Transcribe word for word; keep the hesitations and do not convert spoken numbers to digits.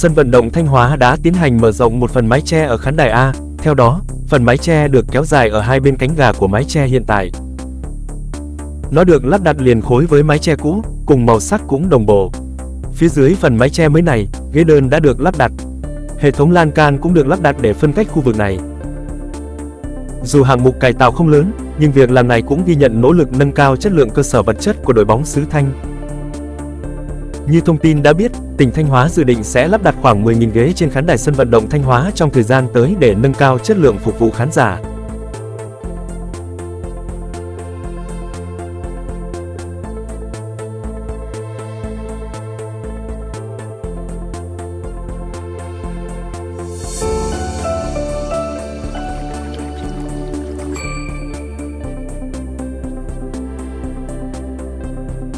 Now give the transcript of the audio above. Sân vận động Thanh Hóa đã tiến hành mở rộng một phần mái che ở khán đài A. Theo đó, phần mái che được kéo dài ở hai bên cánh gà của mái che hiện tại. Nó được lắp đặt liền khối với mái che cũ, cùng màu sắc cũng đồng bộ. Phía dưới phần mái che mới này, ghế đơn đã được lắp đặt. Hệ thống lan can cũng được lắp đặt để phân cách khu vực này. Dù hạng mục cải tạo không lớn, nhưng việc làm này cũng ghi nhận nỗ lực nâng cao chất lượng cơ sở vật chất của đội bóng xứ Thanh. Như thông tin đã biết, tỉnh Thanh Hóa dự định sẽ lắp đặt khoảng mười nghìn ghế trên khán đài sân vận động Thanh Hóa trong thời gian tới để nâng cao chất lượng phục vụ khán giả.